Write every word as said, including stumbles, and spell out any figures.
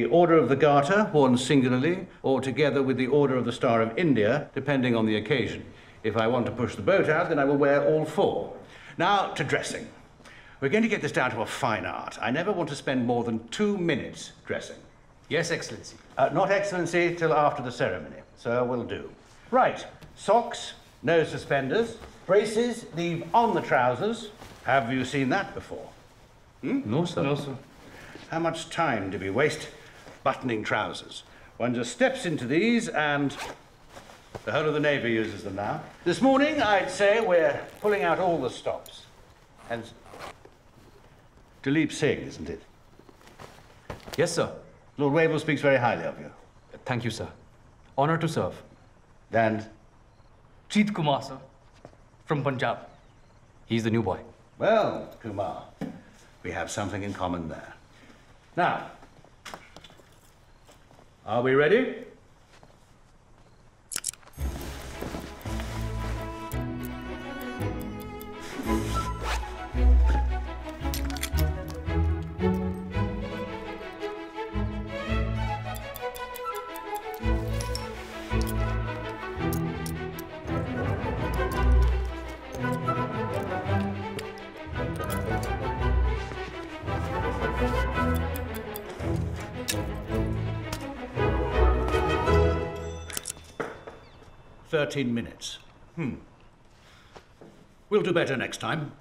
The Order of the Garter, worn singularly, or together with the Order of the Star of India, depending on the occasion. If I want to push the boat out, then I will wear all four. Now to dressing. We're going to get this down to a fine art. I never want to spend more than two minutes dressing. Yes, Excellency. Uh, not Excellency till after the ceremony, so we'll do. Right, socks, no suspenders, braces, leave on the trousers. Have you seen that before? Hmm? No, sir. No, sir. How much time do we waste buttoning trousers? One just steps into these and the whole of the Navy uses them now. This morning, I'd say we're pulling out all the stops. And Duleep Singh, isn't it? Yes, sir. Lord Wavell speaks very highly of you. Thank you, sir. Honor to serve. And? Cheet Kumar, sir, from Punjab. He's the new boy. Well, Kumar, we have something in common there. Now, are we ready? Thirteen minutes. Hmm. We'll do better next time.